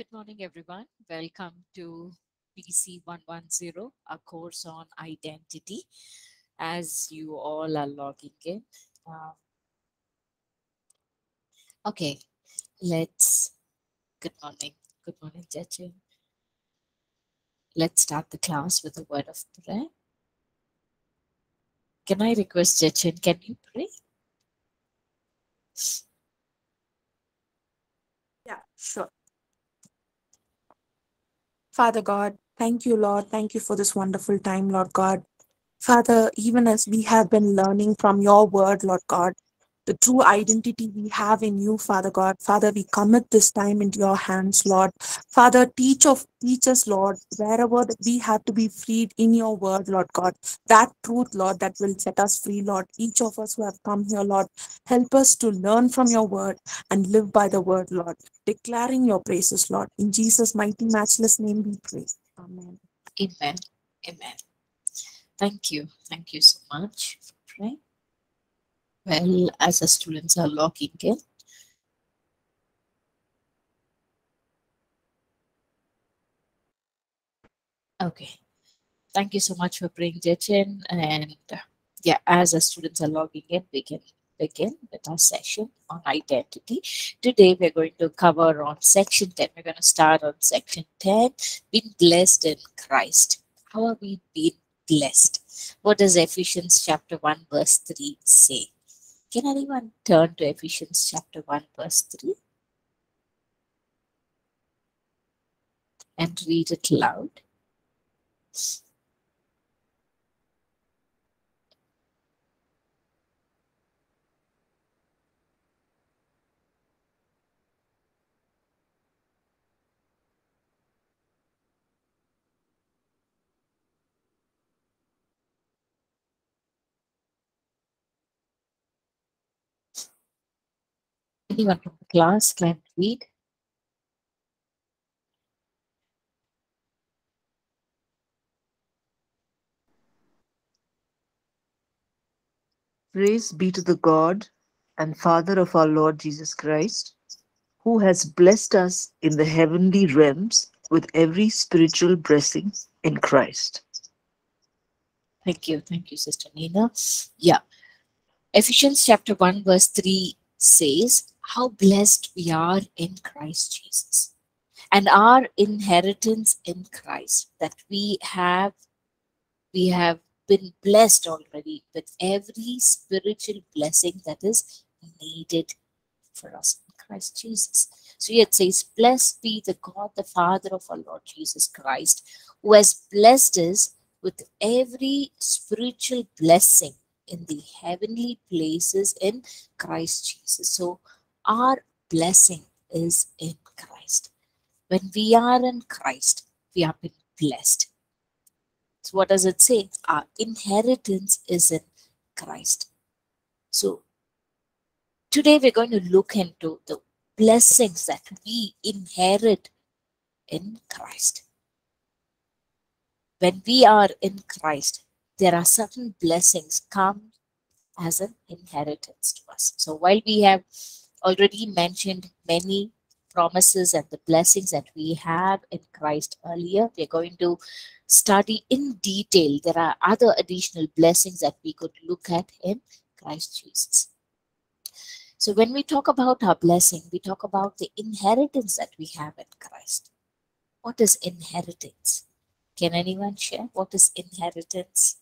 Good morning, everyone. Welcome to PC 110, our course on identity. As you all are logging in, okay. Good morning. Good morning, Jechen. Let's start the class with a word of prayer. Can I request Jechen? Can you pray? Yeah, sure. Father God, thank you, Lord. Thank you for this wonderful time, Lord God. Father, even as we have been learning from your word, Lord God, the true identity we have in you, Father God. Father, we commit this time into your hands, Lord. Father, teach us, Lord, wherever we have to be freed in your word, Lord God. That truth, Lord, that will set us free, Lord. Each of us who have come here, Lord, help us to learn from your word and live by the word, Lord. Declaring your praises, Lord. In Jesus' mighty, matchless name we pray. Amen. Amen. Amen. Thank you. Thank you so much for praying. Well, as the students are logging in, okay. Thank you so much for praying, Jechen. And yeah, as the students are logging in, we can begin with our session on identity. Today, we're going to cover on section 10. We're going to start on section 10, being blessed in Christ. How are we being blessed? What does Ephesians chapter 1, verse 3 say? Can anyone turn to Ephesians chapter 1, verse 3? And read it loud. Anyone from the class can read. Praise be to the God and Father of our Lord Jesus Christ, who has blessed us in the heavenly realms with every spiritual blessing in Christ. Thank you. Thank you, Sister Nina. Yeah. Ephesians chapter 1, verse 3 says, how blessed we are in Christ Jesus and our inheritance in Christ, that we have been blessed already with every spiritual blessing that is needed for us in Christ Jesus. So here it says, blessed be the God, the Father of our Lord Jesus Christ, who has blessed us with every spiritual blessing in the heavenly places in Christ Jesus. So our blessing is in Christ. When we are in Christ, we have been blessed. So what does it say? Our inheritance is in Christ. So today we're going to look into the blessings that we inherit in Christ. When we are in Christ, there are certain blessings come as an inheritance to us. So while we have already mentioned many promises and the blessings that we have in Christ earlier, we're going to study in detail. There are other additional blessings that we could look at in Christ Jesus. So when we talk about our blessing, we talk about the inheritance that we have in Christ. What is inheritance? Can anyone share what is inheritance?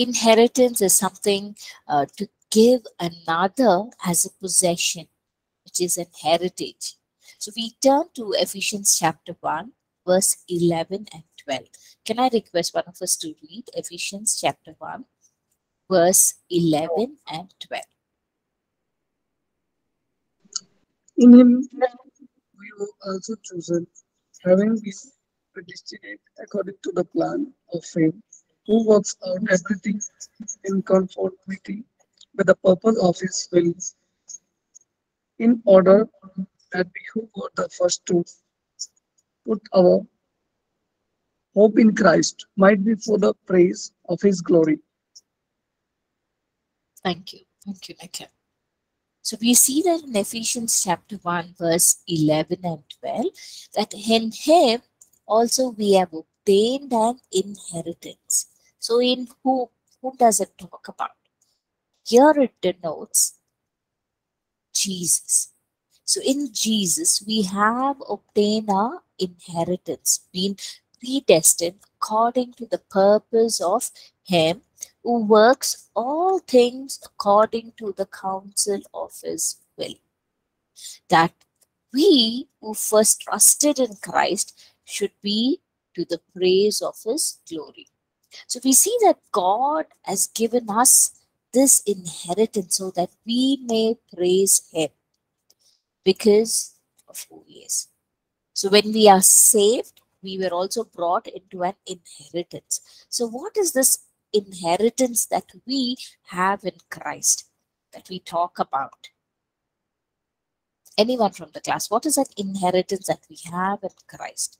Inheritance is something to give another as a possession, which is a heritage. So we turn to Ephesians chapter 1, verse 11 and 12. Can I request one of us to read Ephesians chapter 1, verse 11 and 12? In him we were also chosen, having been predestinate according to the plan of him, who works out everything in conformity with the purpose of his will, in order that we who were the first to put our hope in Christ might be for the praise of His glory. Thank you. Thank you, Nika. So we see that in Ephesians chapter 1, verse 11 and 12, that in Him also we have obtained an inheritance. So in who does it talk about? Here it denotes Jesus. So in Jesus, we have obtained our inheritance, been predestined according to the purpose of Him who works all things according to the counsel of His will. That we who first trusted in Christ should be to the praise of His glory. So we see that God has given us this inheritance so that we may praise Him because of who He is. So when we are saved, we were also brought into an inheritance. So what is this inheritance that we have in Christ that we talk about? Anyone from the class, what is that inheritance that we have in Christ?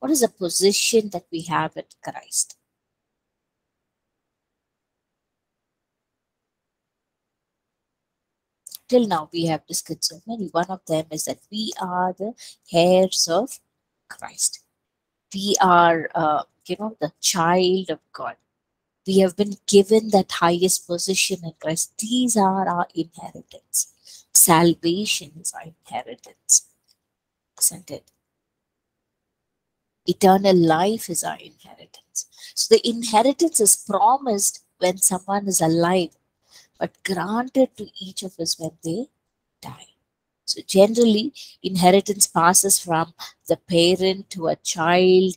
What is the position that we have in Christ? Till now we have discussed so many. One of them is that we are the heirs of Christ. We are the child of God. We have been given that highest position in Christ. These are our inheritance. Salvation is our inheritance, isn't it? Eternal life is our inheritance. So the inheritance is promised when someone is alive, but granted to each of us when they die. So generally, inheritance passes from the parent to a child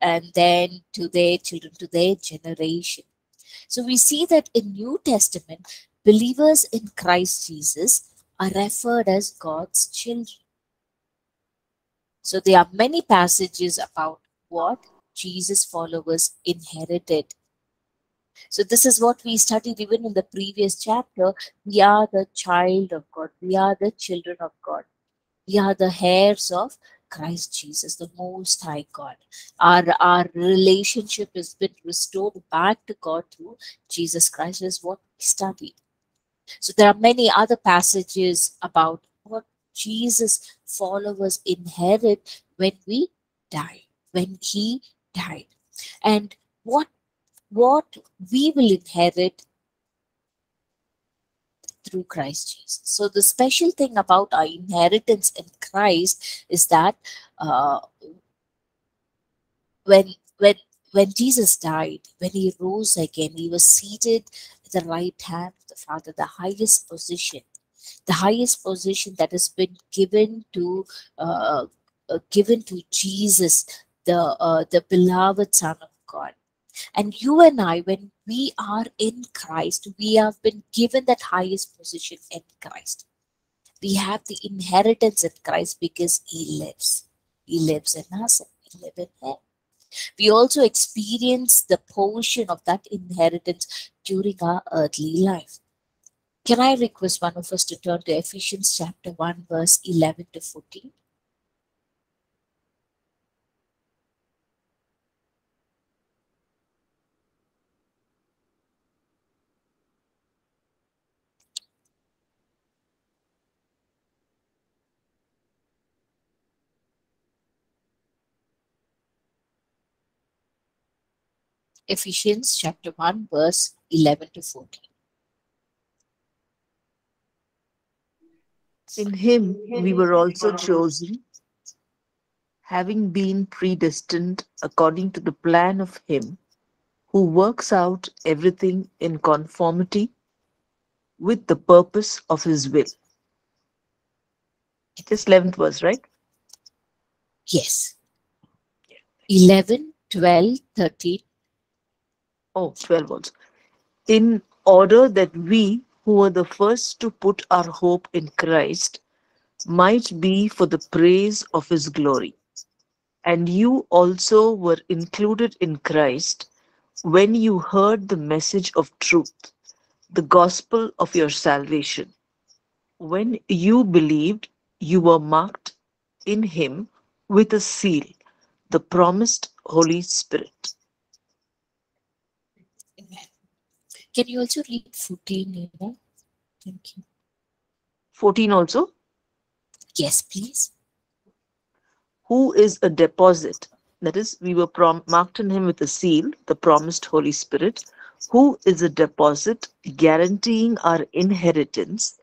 and then to their children, to their generation. So we see that in New Testament, believers in Christ Jesus are referred as God's children. So there are many passages about what Jesus' followers inherited. So this is what we studied even in the previous chapter. We are the child of God. We are the children of God. We are the heirs of Christ Jesus, the Most High God. Our relationship has been restored back to God through Jesus Christ. This is what we studied. So there are many other passages about what Jesus' followers inherit when we die, when He died. And what we will inherit through Christ Jesus. So the special thing about our inheritance in Christ is that when Jesus died, when He rose again, He was seated at the right hand of the Father, the highest position that has been given to Jesus, the beloved Son of God. And you and I, when we are in Christ, we have been given that highest position in Christ. We have the inheritance in Christ because He lives. He lives in us and we live in Him. We also experience the portion of that inheritance during our earthly life. Can I request one of us to turn to Ephesians chapter 1, verse 11 to 14? Ephesians chapter 1, verse 11 to 14. In Him we were also chosen, having been predestined according to the plan of Him who works out everything in conformity with the purpose of His will. It's 11th verse, right? Yes. 11, 12, 13. Oh, 12 also. In order that we, who were the first to put our hope in Christ, might be for the praise of His glory. And you also were included in Christ when you heard the message of truth, the gospel of your salvation. When you believed, you were marked in Him with a seal, the promised Holy Spirit. Can you also read 14, Nina? Thank you. 14 also? Yes, please. Who is a deposit? That is, we were marked in him with a seal, the promised Holy Spirit, who is a deposit guaranteeing our inheritance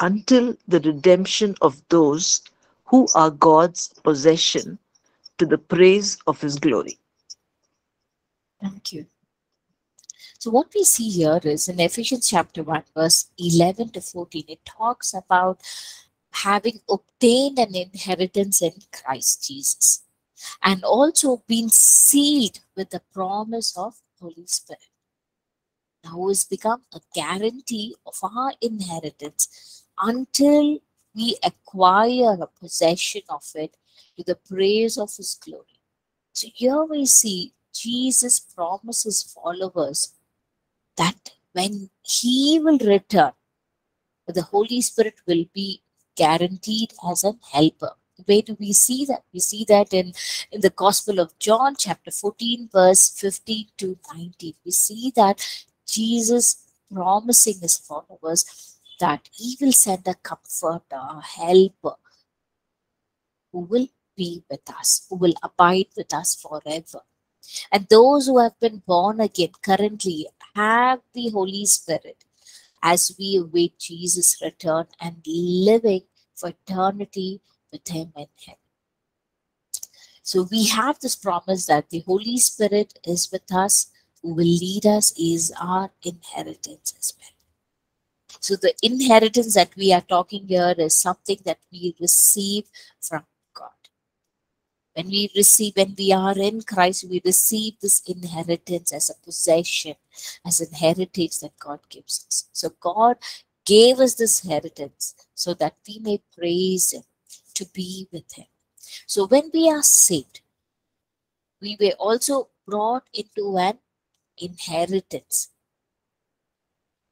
until the redemption of those who are God's possession, to the praise of his glory. Thank you. So what we see here is in Ephesians chapter 1, verse 11 to 14, it talks about having obtained an inheritance in Christ Jesus and also been sealed with the promise of Holy Spirit, who has become a guarantee of our inheritance until we acquire a possession of it to the praise of his glory. So here we see Jesus promises followers that when he will return, the Holy Spirit will be guaranteed as an helper. Where do we see that? We see that in the Gospel of John, chapter 14, verse 15 to 19. We see that Jesus promising his followers that he will send a comforter, a helper, who will be with us, who will abide with us forever. And those who have been born again currently have the Holy Spirit as we await Jesus' return and living for eternity with him in heaven. So we have this promise that the Holy Spirit is with us, who will lead us, is our inheritance as well. So the inheritance that we are talking here is something that we receive from God. When we are in Christ, we receive this inheritance as a possession, as an heritage that God gives us. So God gave us this heritage so that we may praise him, to be with him. So when we are saved, we were also brought into an inheritance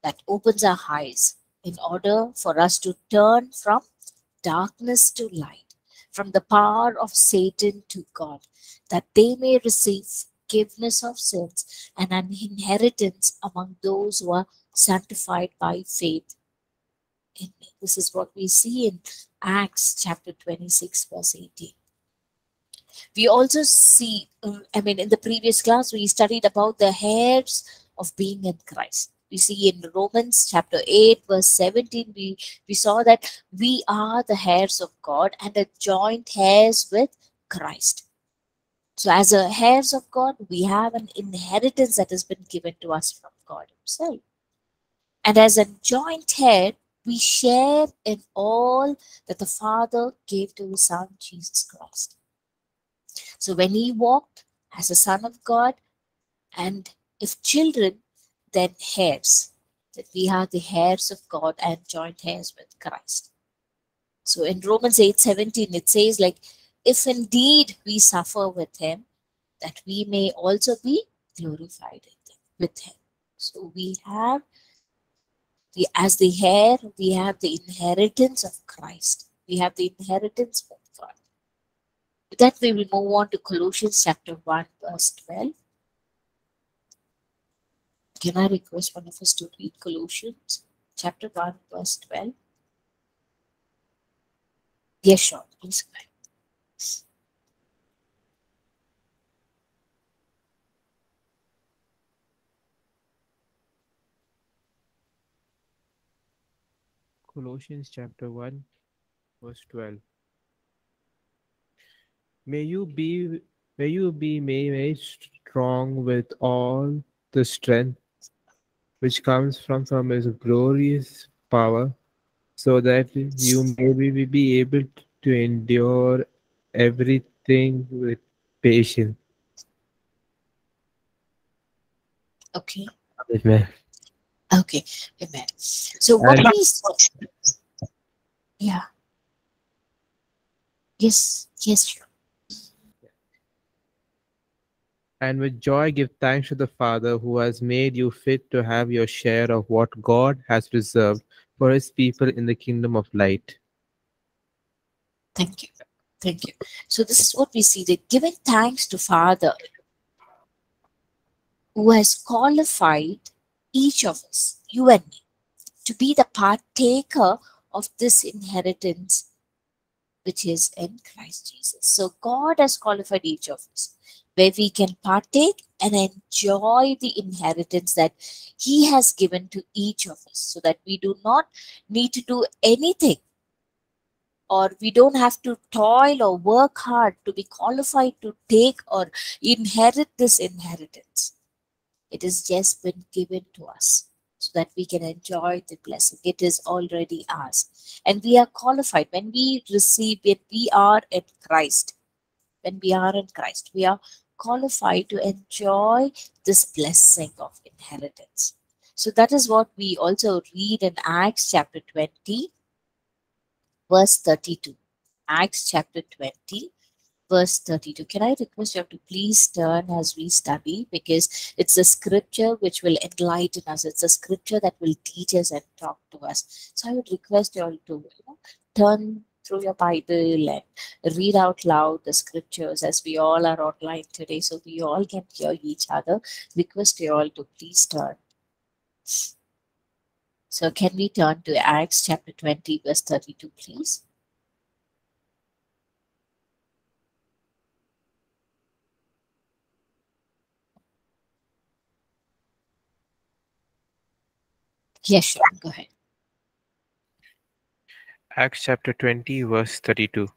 that opens our eyes in order for us to turn from darkness to light, from the power of Satan to God, that they may receive forgiveness of sins and an inheritance among those who are sanctified by faith in me. This is what we see in Acts chapter 26, verse 18. We also see, in the previous class, we studied about the heirs of being in Christ. We see in Romans chapter 8, verse 17, we saw that we are the heirs of God and the joint heirs with Christ. So as the heirs of God, we have an inheritance that has been given to us from God himself. And as a joint heir, we share in all that the Father gave to his Son, Jesus Christ. So when he walked as a Son of God, and if children, then heirs, that we are the heirs of God and joint heirs with Christ. So in Romans 8:17, it says, like, if indeed we suffer with him, that we may also be glorified with him. So we have, as the heir, we have the inheritance of Christ. We have the inheritance of God. With that, we will move on to Colossians chapter 1, verse 12. Can I request one of us to read Colossians chapter 1, verse 12? Yes, Sean, please go ahead. Colossians chapter 1, verse 12. May you be made strong with all the strength which comes from his glorious power, so that you may be able to endure everything with patience. Okay. Amen. Okay. Amen. So what is... Yeah. Yes. Yes, sure. And with joy give thanks to the Father, who has made you fit to have your share of what God has reserved for his people in the kingdom of light. Thank you. Thank you. So this is what we see, that giving thanks to Father who has qualified each of us, you and me, to be the partaker of this inheritance which is in Christ Jesus. So God has qualified each of us where we can partake and enjoy the inheritance that He has given to each of us, so that we do not need to do anything, or we don't have to toil or work hard to be qualified to take or inherit this inheritance. It has just been given to us so that we can enjoy the blessing. It is already ours. And we are qualified when we receive it. We are in Christ. When we are in Christ, we are qualified to enjoy this blessing of inheritance. So that is what we also read in Acts chapter 20, verse 32. Acts chapter 20, verse 32. Can I request you to please turn as we study, because it's a scripture which will enlighten us. It's a scripture that will teach us and talk to us. So I would request you all to turn through your Bible and read out loud the scriptures, as we all are online today, so we all can hear each other. Request you all to please turn. So can we turn to Acts chapter 20, verse 32, please? Yes, sure. Go ahead. Acts chapter 20, verse 32.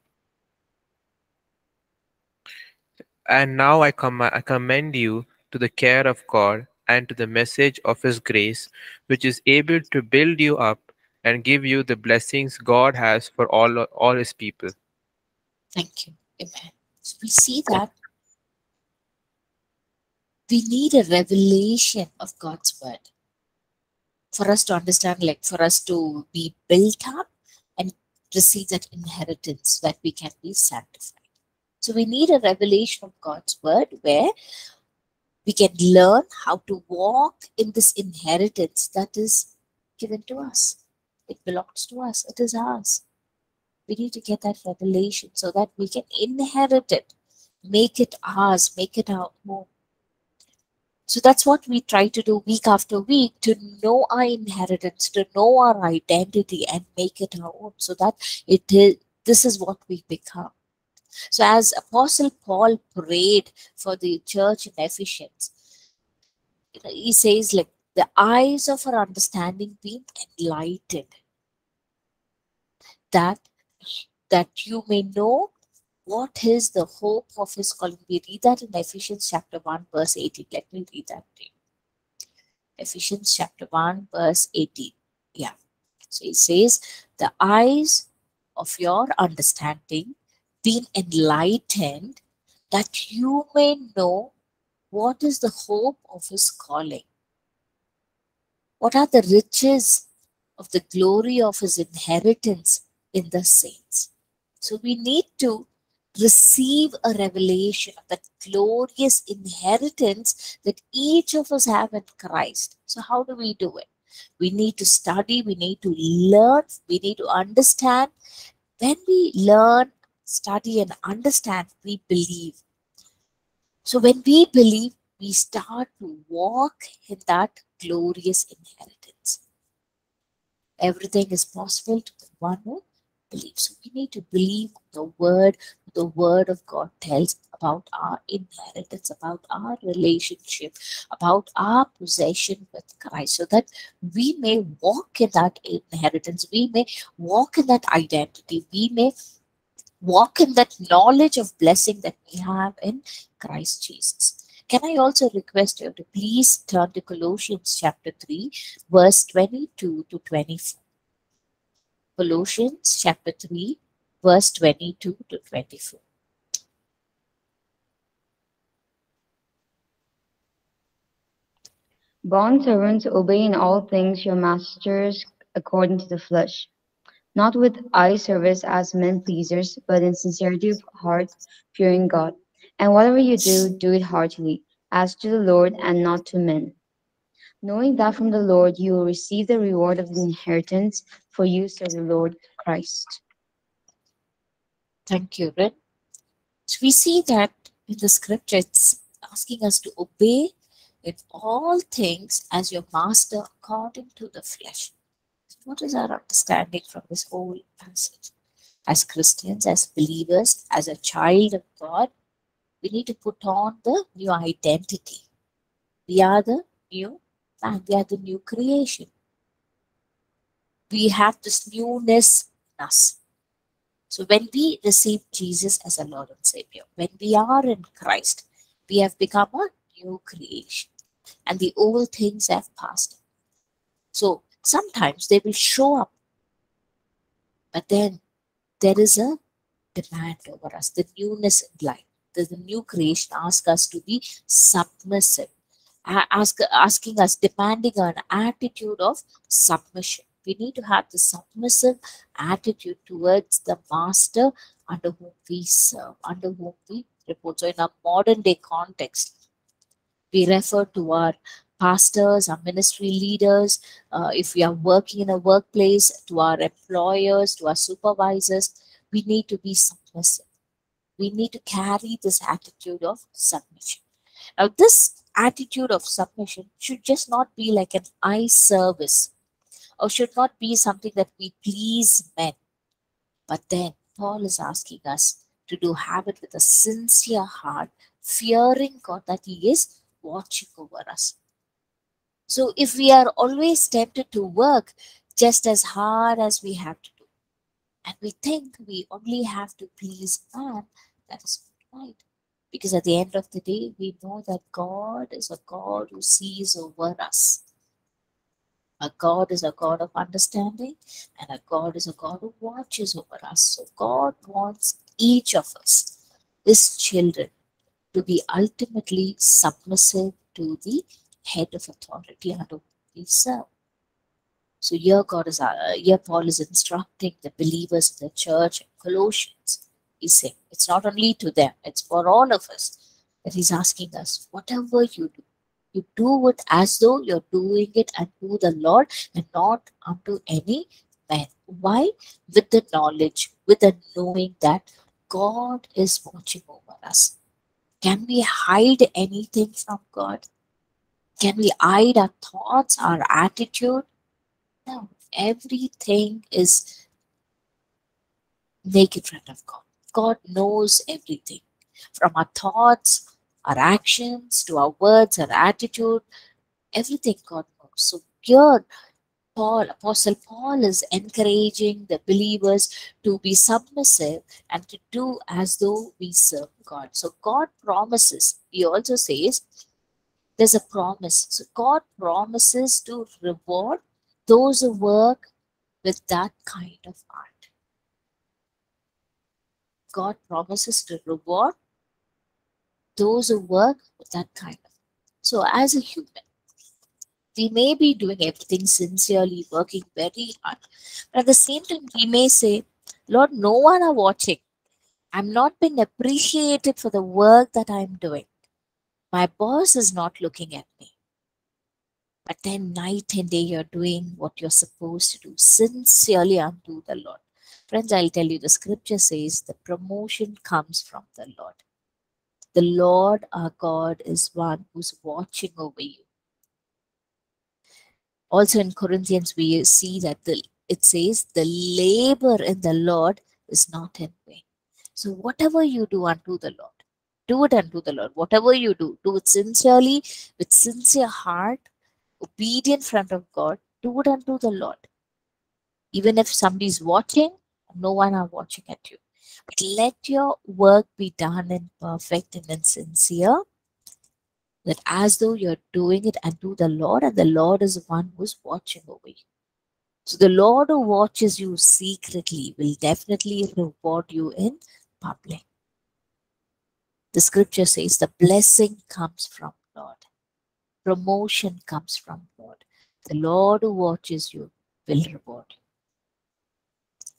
And now I commend you to the care of God and to the message of His grace, which is able to build you up and give you the blessings God has for all His people. Thank you. Amen. So we see that we need a revelation of God's word for us to understand, like for us to be built up and receive that inheritance, that we can be sanctified. So we need a revelation of God's word where we can learn how to walk in this inheritance that is given to us. It belongs to us. It is ours. We need to get that revelation so that we can inherit it, make it ours, make it our own. So that's what we try to do week after week, to know our inheritance, to know our identity and make it our own, so that it is, this is what we become. So as Apostle Paul prayed for the church in Ephesians, he says, like, the eyes of our understanding being enlightened, that you may know what is the hope of His calling. We read that in Ephesians chapter 1, verse 18. Let me read that to you. Ephesians chapter 1, verse 18. Yeah. So he says, the eyes of your understanding being enlightened, that you may know what is the hope of His calling, what are the riches of the glory of His inheritance in the saints. So we need to receive a revelation of that glorious inheritance that each of us have in Christ. So how do we do it? We need to study, we need to learn, we need to understand. When we learn, study and understand, we believe. So when we believe, we start to walk in that glorious inheritance. Everything is possible to the one who believes. So we need to believe the word of God tells about our inheritance, about our relationship, about our possession with Christ, so that we may walk in that inheritance, we may walk in that identity, we may walk in that knowledge of blessing that we have in Christ Jesus. Can I also request you to please turn to Colossians chapter 3, verse 22 to 24. Colossians chapter 3, verse 22 to 24. Bondservants, obey in all things your masters according to the flesh, not with eye service as men-pleasers, but in sincerity of heart, fearing God. And whatever you do, do it heartily, as to the Lord and not to men, knowing that from the Lord you will receive the reward of the inheritance, for you serve the Lord Christ. Thank you, Ren. So we see that in the scripture, it's asking us to obey in all things as your master according to the flesh. What is our understanding from this whole passage? As Christians, as believers, as a child of God, we need to put on the new identity. We are the new man. We are the new creation. We have this newness in us. So when we receive Jesus as a Lord and Savior, when we are in Christ, we have become a new creation. And the old things have passed. So sometimes they will show up. But then there is a demand over us, the newness in life. The new creation asks us to be submissive, asking us, demanding an attitude of submission. We need to have the submissive attitude towards the master under whom we serve, under whom we report. So in our modern day context, we refer to our pastors, our ministry leaders, if we are working in a workplace, to our employers, to our supervisors. We need to be submissive. We need to carry this attitude of submission. Now, this attitude of submission should just not be like an eye service, or should not be something that we please men. But then Paul is asking us to have it with a sincere heart, fearing God that he is watching over us. So if we are always tempted to work just as hard as we have to do, and we think we only have to please man, that is not right. Because at the end of the day, we know that God is a God who sees over us. Our God is a God of understanding, and our God is a God who watches over us. So God wants each of us, his children, to be ultimately submissive to the head of authority and whom we serve. So here Paul is instructing the believers in the church in Colossians. He's saying it's not only to them, it's for all of us. That he's asking us, whatever you do, you do it as though you're doing it unto the Lord and not unto any man. Why? With the knowledge, with the knowing that God is watching over us. Can we hide anything from God? Can we hide our thoughts, our attitude? No. Everything is naked in front of God. God knows everything. From our thoughts, our actions, to our words, our attitude, everything God knows. So here, Apostle Paul is encouraging the believers to be submissive and to do as though we serve God. So God promises, he also says, there's a promise. So God promises to reward those who work with that kind of heart. God promises to reward those who work with that kind of. So as a human, we may be doing everything sincerely, working very hard. But at the same time, we may say, Lord, no one are watching. I'm not being appreciated for the work that I'm doing. My boss is not looking at me. But then night and day, you're doing what you're supposed to do, sincerely unto the Lord. Friends, I'll tell you, the scripture says the promotion comes from the Lord. The Lord our God is one who's watching over you. Also in Corinthians, we see that it says the labor in the Lord is not in vain. So whatever you do unto the Lord, do it unto the Lord. Whatever you do, do it sincerely, with sincere heart, obedient in front of God. Do it unto the Lord. Even if somebody's watching, no one are watching at you. But let your work be done in perfect and in sincere, that as though you're doing it unto the Lord, and the Lord is the one who's watching over you. So the Lord who watches you secretly will definitely reward you in public. The scripture says the blessing comes from God. Promotion comes from God. The Lord who watches you will reward you.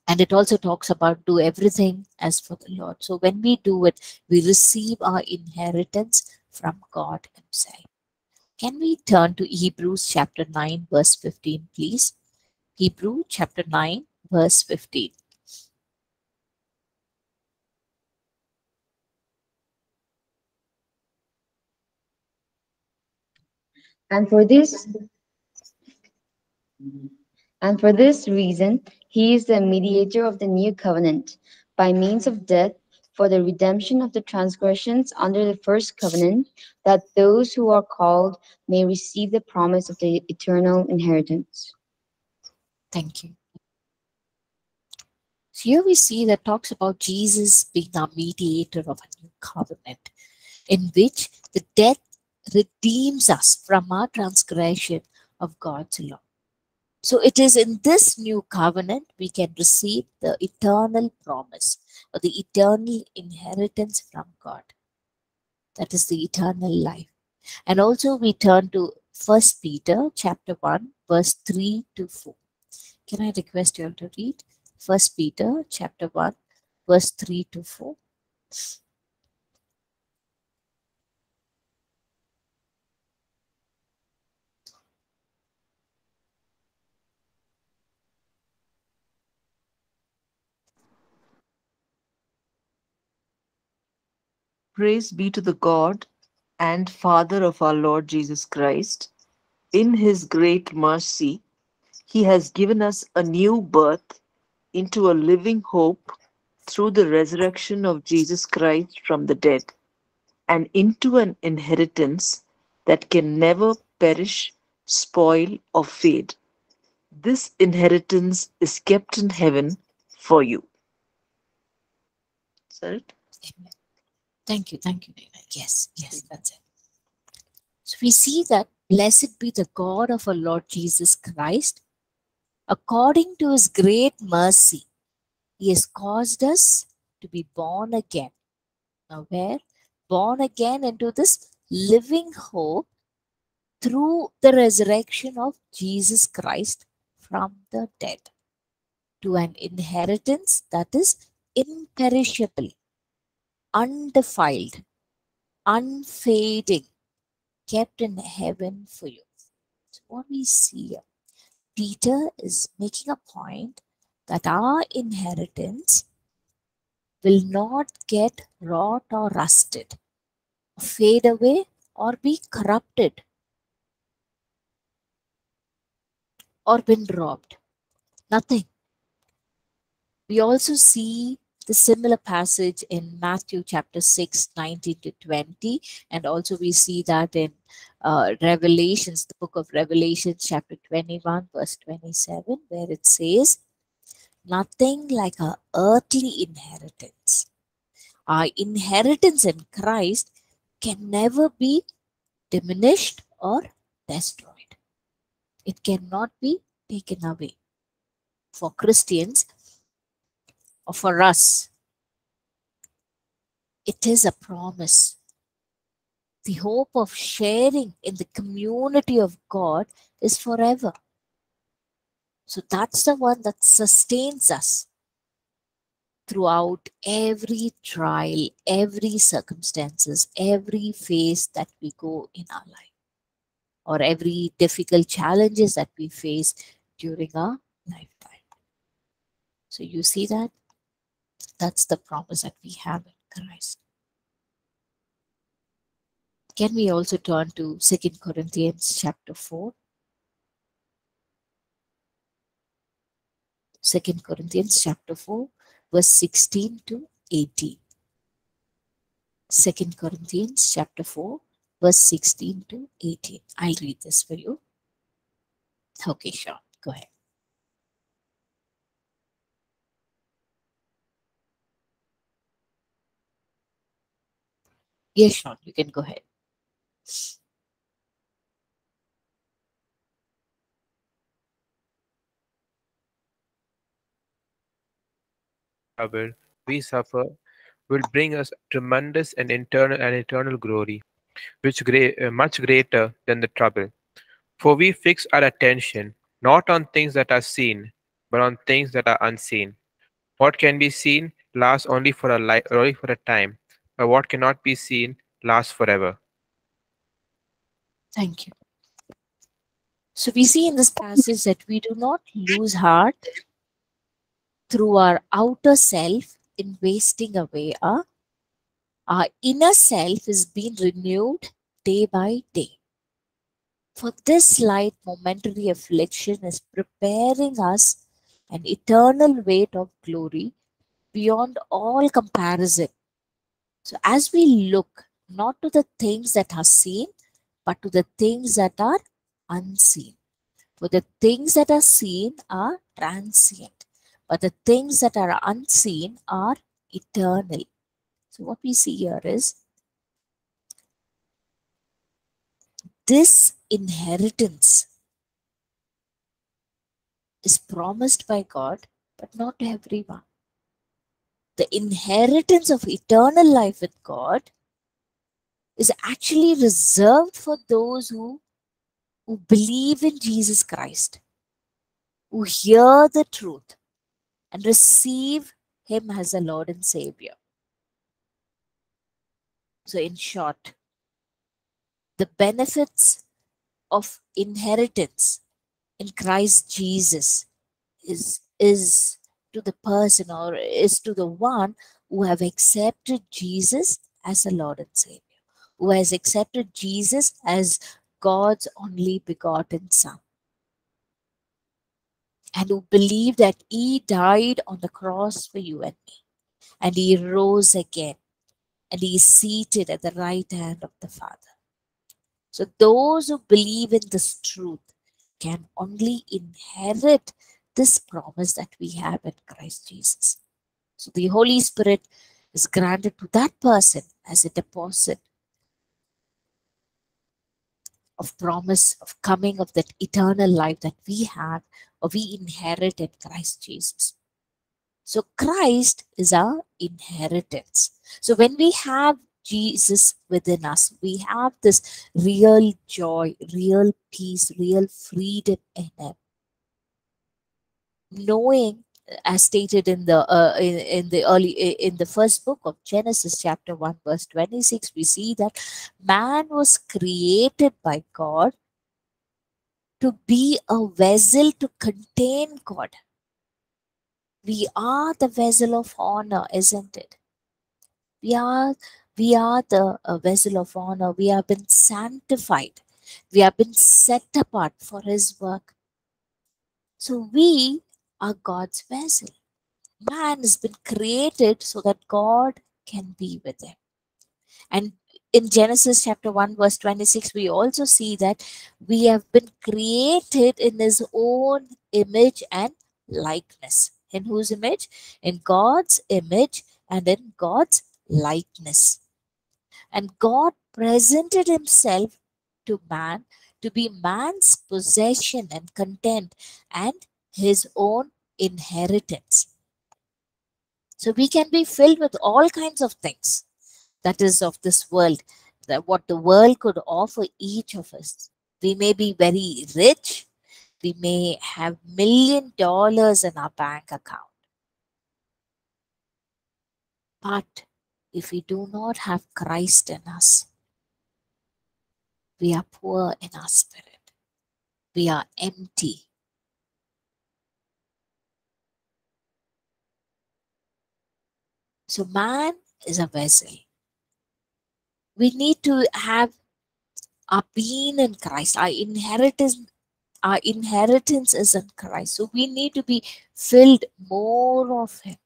And it also talks about do everything as for the Lord. So when we do it, we receive our inheritance from God himself. Can we turn to Hebrews chapter 9 verse 15, please? Hebrews chapter 9 verse 15. And for this, reason, he is the mediator of the new covenant by means of death for the redemption of the transgressions under the first covenant, that those who are called may receive the promise of the eternal inheritance. Thank you. So here we see that talks about Jesus being our mediator of a new covenant, in which the death redeems us from our transgression of God's law. So it is in this new covenant we can receive the eternal promise or the eternal inheritance from God. That is the eternal life. And also we turn to 1 Peter chapter 1, verse 3 to 4. Can I request you all to read 1 Peter chapter 1, verse 3 to 4? Praise be to the God and Father of our Lord Jesus Christ. In his great mercy, he has given us a new birth into a living hope through the resurrection of Jesus Christ from the dead, and into an inheritance that can never perish, spoil, or fade. This inheritance is kept in heaven for you. Is that it? Amen. Thank you, Nina. Yes, yes, that's it. So we see that blessed be the God of our Lord Jesus Christ. According to his great mercy, he has caused us to be born again. Now where? Born again into this living hope through the resurrection of Jesus Christ from the dead, to an inheritance that is imperishable, undefiled, unfading, kept in heaven for you. So what we see here, Peter is making a point that our inheritance will not get rot or rusted, fade away or be corrupted or been robbed. Nothing. We also see the similar passage in Matthew chapter 6, 19 to 20. And also we see that in Revelations, the book of Revelation chapter 21, verse 27, where it says, nothing like our earthly inheritance. Our inheritance in Christ can never be diminished or destroyed. It cannot be taken away. For Christians, or for us, it is a promise. The hope of sharing in the community of God is forever. So that's the one that sustains us throughout every trial, every circumstances, every phase that we go in our life, or every difficult challenges that we face during our lifetime. So you see that? That's the promise that we have in Christ. Can we also turn to 2 Corinthians chapter 4? 2 Corinthians chapter 4, verse 16 to 18. 2 Corinthians chapter 4, verse 16 to 18. I'll read this for you. Okay, Sean, go ahead. Yes, Sean, you can go ahead. Trouble we suffer will bring us tremendous and eternal glory, which much greater than the trouble. For we fix our attention not on things that are seen, but on things that are unseen. What can be seen lasts only for a time, but what cannot be seen lasts forever. Thank you. So we see in this passage that we do not lose heart through our outer self in wasting away. Our inner self is being renewed day by day. For this light momentary affliction is preparing us an eternal weight of glory beyond all comparison. So as we look not to the things that are seen, but to the things that are unseen. For the things that are seen are transient, but the things that are unseen are eternal. So what we see here is this inheritance is promised by God, but not to everyone. The inheritance of eternal life with God is actually reserved for those who believe in Jesus Christ, who hear the truth and receive Him as a Lord and Savior. So in short, the benefits of inheritance in Christ Jesus is to the person or is to the one who have accepted Jesus as a Lord and Savior, who has accepted Jesus as God's only begotten Son, and who believe that He died on the cross for you and me, and He rose again, and He is seated at the right hand of the Father. So those who believe in this truth can only inherit this promise that we have in Christ Jesus. So the Holy Spirit is granted to that person as a deposit of promise of coming of that eternal life that we have or we inherit in Christ Jesus. So Christ is our inheritance. So when we have Jesus within us, we have this real joy, real peace, real freedom in Him. Knowing, as stated in the first book of Genesis, chapter 1, verse 26, we see that man was created by God to be a vessel to contain God. We are the vessel of honor, isn't it? We are the vessel of honor. We have been sanctified. We have been set apart for His work. So we are God's vessel. Man has been created so that God can be with him. And in Genesis chapter 1 verse 26, we also see that we have been created in His own image and likeness. In whose image? In God's image and in God's likeness. And God presented Himself to man to be man's possession and content and His own inheritance. So we can be filled with all kinds of things that is of this world, that what the world could offer each of us. We may be very rich, we may have $1 million in our bank account. But if we do not have Christ in us, we are poor in our spirit. We are empty. So man is a vessel. We need to have our being in Christ. Our inheritance is in Christ. So we need to be filled more of Him.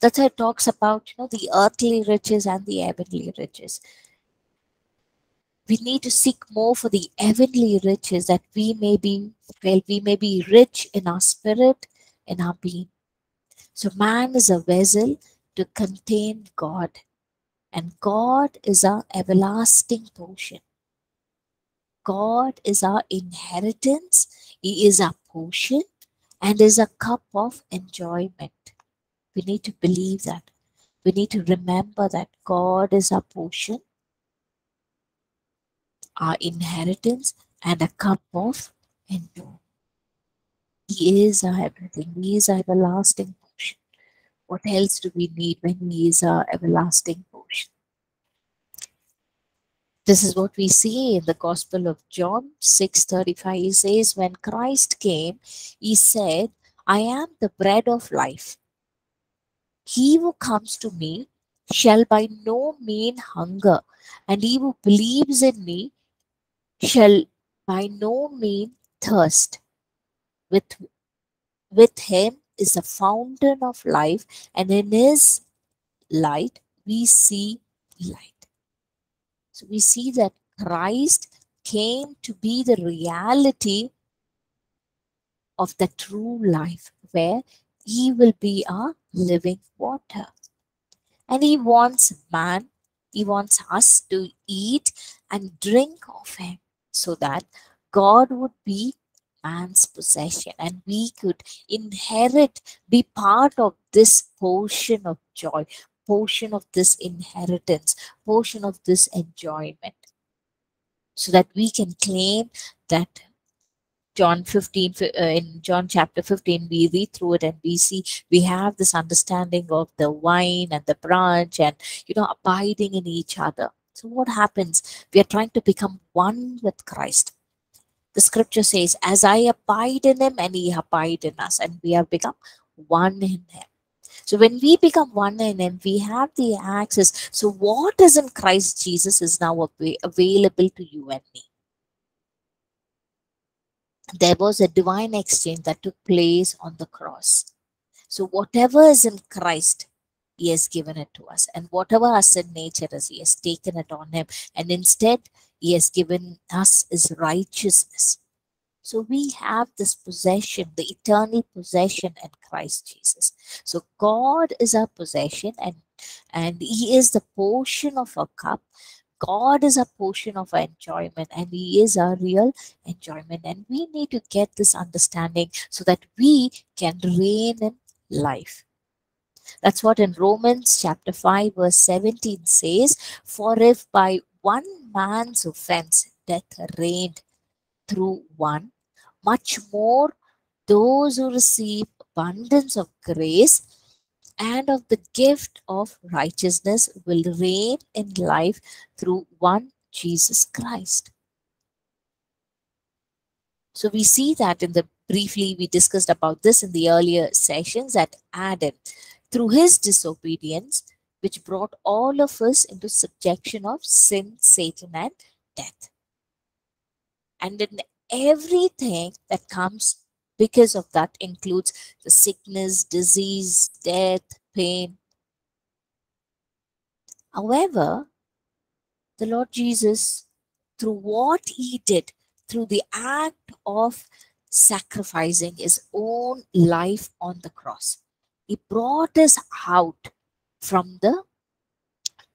That's how it talks about, the earthly riches and the heavenly riches. We need to seek more for the heavenly riches that we may be filled. We may be rich in our spirit, in our being. So man is a vessel to contain God, and God is our everlasting portion. God is our inheritance, He is our portion, and is a cup of enjoyment. We need to believe that. We need to remember that God is our portion, our inheritance, and a cup of enjoyment. He is our everything. He is our everlasting portion. What else do we need when He is our everlasting portion? This is what we see in the Gospel of John 6:35. He says, when Christ came, He said, I am the bread of life. He who comes to me shall by no means hunger, and he who believes in me shall by no means thirst. With him is the fountain of life, and in his light we see light. So we see that Christ came to be the reality of the true life, where he will be our living water. And he wants man, he wants us to eat and drink of him, so that God would be man's possession and we could inherit, be part of this portion of joy, portion of this inheritance, portion of this enjoyment, so that we can claim that. In John chapter 15, we read through it and we see, we have this understanding of the vine and the branch and, you know, abiding in each other. So what happens? We are trying to become one with Christ. The scripture says, as I abide in him and he abide in us, and we have become one in him. So when we become one in him, we have the access. So what is in Christ Jesus is now available to you and me. There was a divine exchange that took place on the cross. So whatever is in Christ, he has given it to us. And whatever our sin nature is, he has taken it on him. And instead, he has given us his righteousness. So we have this possession, the eternal possession in Christ Jesus. So God is our possession, and he is the portion of our cup. God is a portion of our enjoyment, and he is our real enjoyment. And we need to get this understanding so that we can reign in life. That's what in Romans chapter 5 verse 17 says, for if by one man's offense death reigned through one, much more those who receive abundance of grace and of the gift of righteousness will reign in life through one Jesus Christ. So we see that in the briefly, we discussed about this in the earlier sessions, that Adam, through his disobedience, which brought all of us into subjection of sin, Satan, and death. And in everything that comes because of that includes the sickness, disease, death, pain. However, the Lord Jesus, through what he did, through the act of sacrificing his own life on the cross, he brought us out from the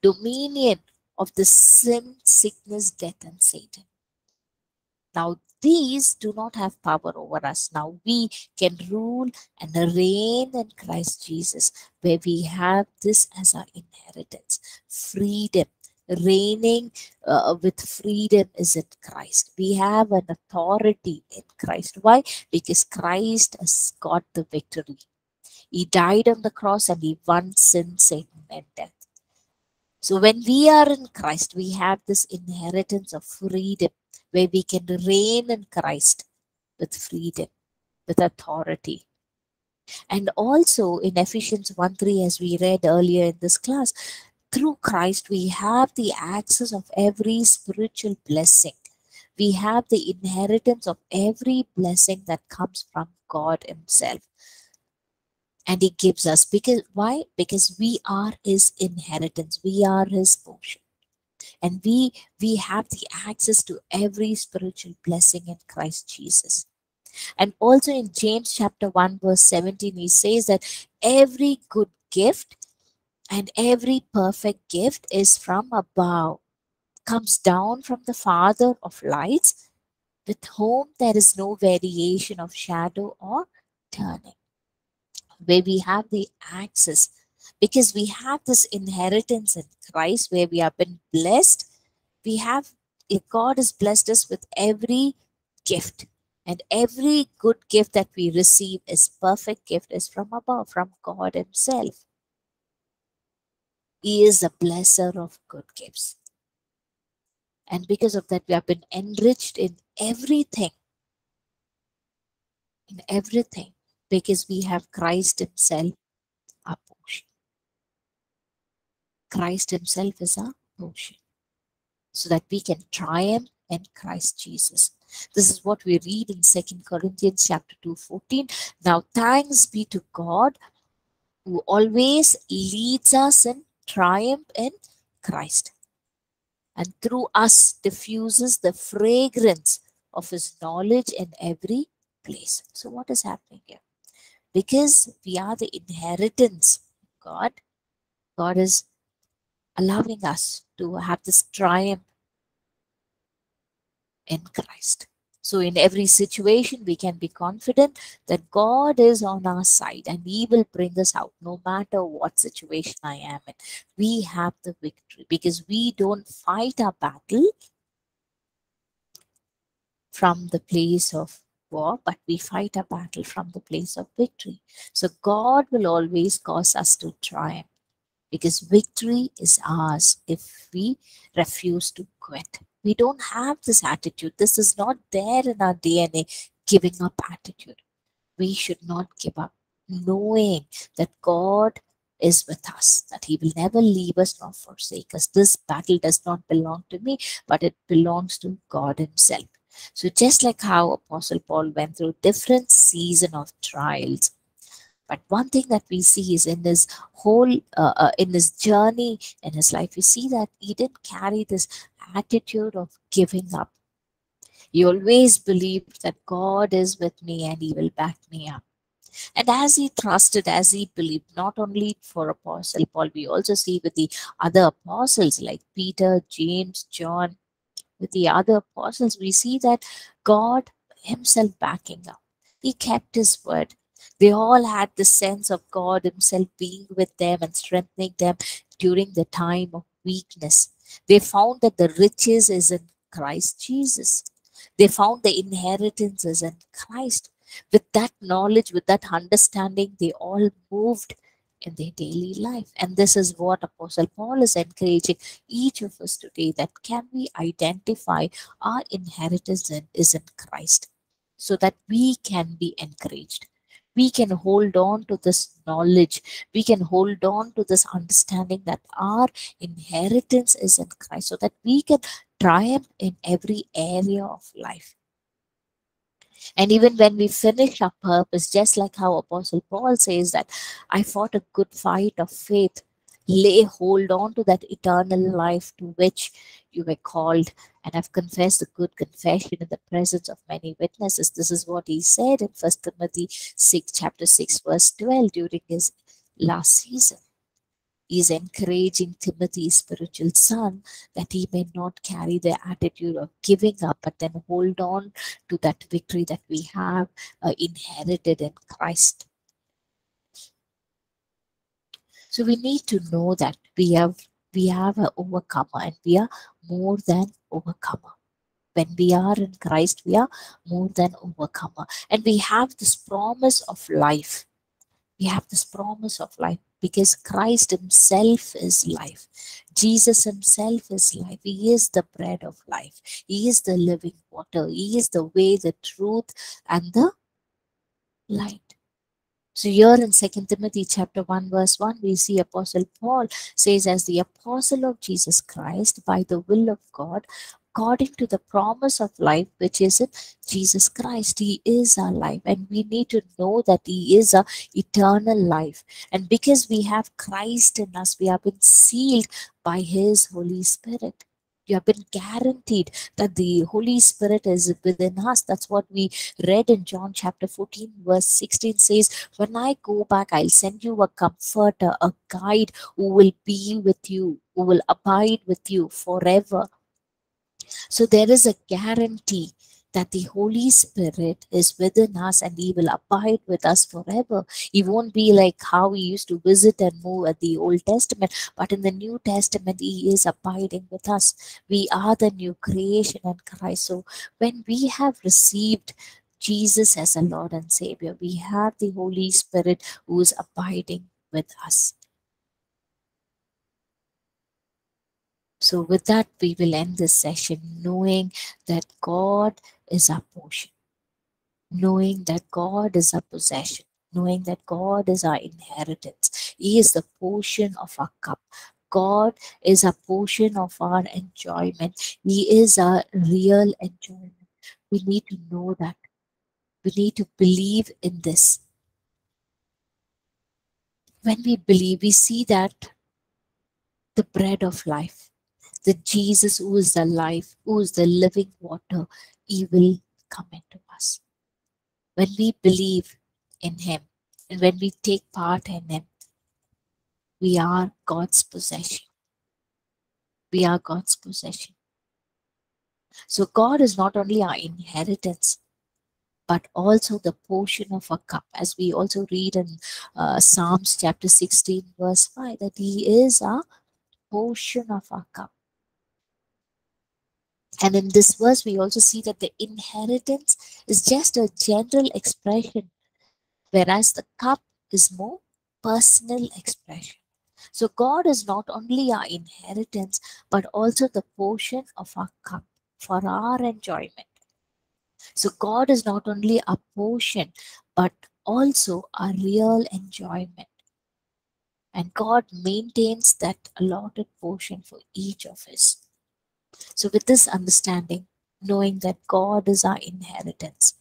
dominion of the sin, sickness, death, and Satan. Now, these do not have power over us. Now we can rule and reign in Christ Jesus, where we have this as our inheritance. Freedom, reigning with freedom is in Christ. We have an authority in Christ. Why? Because Christ has got the victory. He died on the cross and he won sin, Satan, and death. So when we are in Christ, we have this inheritance of freedom, where we can reign in Christ with freedom, with authority. And also in Ephesians 1:3, as we read earlier in this class, through Christ we have the access of every spiritual blessing. We have the inheritance of every blessing that comes from God himself. And he gives us, because why? Because we are his inheritance, we are his portion. And we have the access to every spiritual blessing in Christ Jesus. And also in James chapter 1 verse 17, he says that every good gift and every perfect gift is from above, comes down from the Father of lights, with whom there is no variation of shadow or turning. Where we have the access, because we have this inheritance in Christ, where we have been blessed. We have, God has blessed us with every gift, and every good gift that we receive is perfect gift, is from above, from God himself. He is the blesser of good gifts. And because of that, we have been enriched in everything. In everything. Because we have Christ himself. Christ himself is our portion, so that we can triumph in Christ Jesus. This is what we read in 2 Corinthians chapter 2:14. Now thanks be to God who always leads us in triumph in Christ, and through us diffuses the fragrance of his knowledge in every place. So what is happening here? Because we are the inheritance of God, God is allowing us to have this triumph in Christ. So in every situation, we can be confident that God is on our side and he will bring us out no matter what situation I am in. We have the victory because we don't fight our battle from the place of war, but we fight our battle from the place of victory. So God will always cause us to triumph because victory is ours if we refuse to quit. We don't have this attitude. This is not there in our DNA, giving up attitude. We should not give up, knowing that God is with us, that he will never leave us nor forsake us. This battle does not belong to me, but it belongs to God himself. So just like how Apostle Paul went through different seasons of trials, but one thing that we see is in his whole, in his journey, in his life, we see that he didn't carry this attitude of giving up. He always believed that God is with me and he will back me up. And as he trusted, as he believed, not only for Apostle Paul, we also see with the other apostles like Peter, James, John, with the other apostles, we see that God himself backing up. He kept his word. They all had the sense of God himself being with them and strengthening them during the time of weakness. They found that the riches is in Christ Jesus. They found the inheritance is in Christ. With that knowledge, with that understanding, they all moved in their daily life. And this is what Apostle Paul is encouraging each of us today, that can we identify our inheritance is in Christ so that we can be encouraged. We can hold on to this knowledge. We can hold on to this understanding that our inheritance is in Christ so that we can triumph in every area of life. And even when we finish our purpose, just like how Apostle Paul says that, I fought a good fight of faith. Lay hold on to that eternal life to which you were called, and have confessed the good confession in the presence of many witnesses. This is what he said in 1 Timothy 6, chapter 6, verse 12 during his last season. He is encouraging Timothy's spiritual son that he may not carry the attitude of giving up, but then hold on to that victory that we have inherited in Christ. So we need to know that we have an overcomer, and we are more than overcomer. When we are in Christ, we are more than overcomer. And we have this promise of life. We have this promise of life because Christ himself is life. Jesus himself is life. He is the bread of life. He is the living water. He is the way, the truth, and the light. So here in 2 Timothy chapter 1 verse 1, we see Apostle Paul says, as the apostle of Jesus Christ, by the will of God, according to the promise of life, which is in Jesus Christ. He is our life, and we need to know that he is our eternal life. And because we have Christ in us, we have been sealed by his Holy Spirit. You have been guaranteed that the Holy Spirit is within us. That's what we read in John chapter 14 verse 16 says, when I go back, I'll send you a comforter, a guide who will be with you, who will abide with you forever. So there is a guarantee that the Holy Spirit is within us and he will abide with us forever. He won't be like how he used to visit and move at the Old Testament, but in the New Testament, he is abiding with us. We are the new creation in Christ. So when we have received Jesus as a Lord and Savior, we have the Holy Spirit who is abiding with us. So with that, we will end this session knowing that God is our portion, knowing that God is our possession, knowing that God is our inheritance. He is the portion of our cup. God is a portion of our enjoyment. He is our real enjoyment. We need to know that. We need to believe in this. When we believe, we see that the bread of life, the Jesus who is the life, who is the living water, he will come into us. When we believe in him and when we take part in him, we are God's possession. We are God's possession. So God is not only our inheritance, but also the portion of a cup, as we also read in Psalms chapter 16 verse 5, that he is a portion of our cup. And in this verse, we also see that the inheritance is just a general expression, whereas the cup is more personal expression. So God is not only our inheritance, but also the portion of our cup for our enjoyment. So God is not only a portion, but also a real enjoyment. And God maintains that allotted portion for each of us. So with this understanding, knowing that God is our inheritance,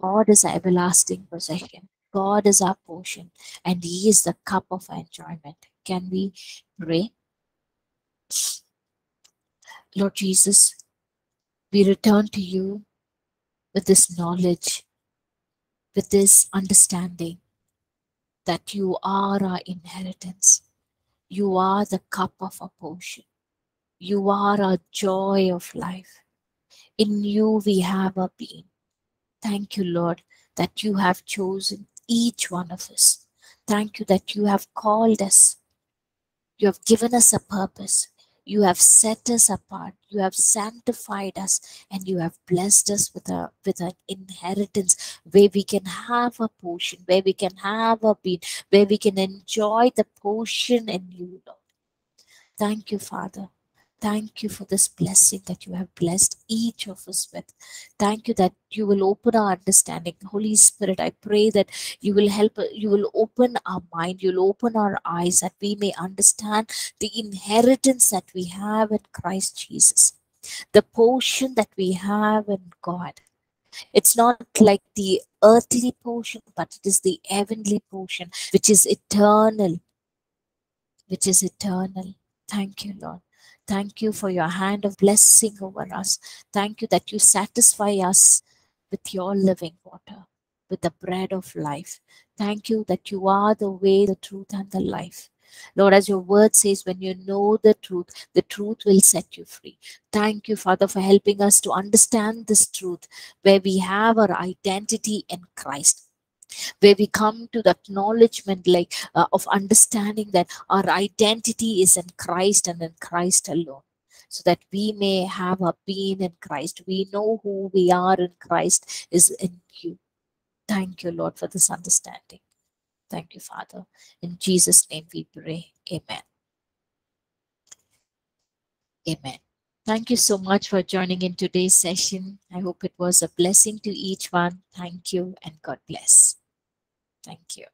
God is our everlasting possession, God is our portion, and he is the cup of our enjoyment. Can we pray? Lord Jesus, we return to you with this knowledge, with this understanding that you are our inheritance. You are the cup of our portion. You are our joy of life. In you we have our being. Thank you, Lord, that you have chosen each one of us. Thank you that you have called us. You have given us a purpose. You have set us apart, you have sanctified us, and you have blessed us with an inheritance where we can have a portion, where we can have a being, where we can enjoy the portion in you, Lord. Thank you, Father. Thank you for this blessing that you have blessed each of us with. Thank you that you will open our understanding. Holy Spirit, I pray that you will help, you will open our mind, you will open our eyes, that we may understand the inheritance that we have in Christ Jesus, the portion that we have in God. It's not like the earthly portion, but it is the heavenly portion, which is eternal, which is eternal. Thank you, Lord. Thank you for your hand of blessing over us. Thank you that you satisfy us with your living water, with the bread of life. Thank you that you are the way, the truth, and the life. Lord, as your word says, when you know the truth will set you free. Thank you, Father, for helping us to understand this truth, where we have our identity in Christ, where we come to the acknowledgement of understanding that our identity is in Christ and in Christ alone, so that we may have our being in Christ. We know who we are in Christ is in you. Thank you, Lord, for this understanding. Thank you, Father. In Jesus' name we pray. Amen. Amen. Thank you so much for joining in today's session. I hope it was a blessing to each one. Thank you and God bless. Thank you.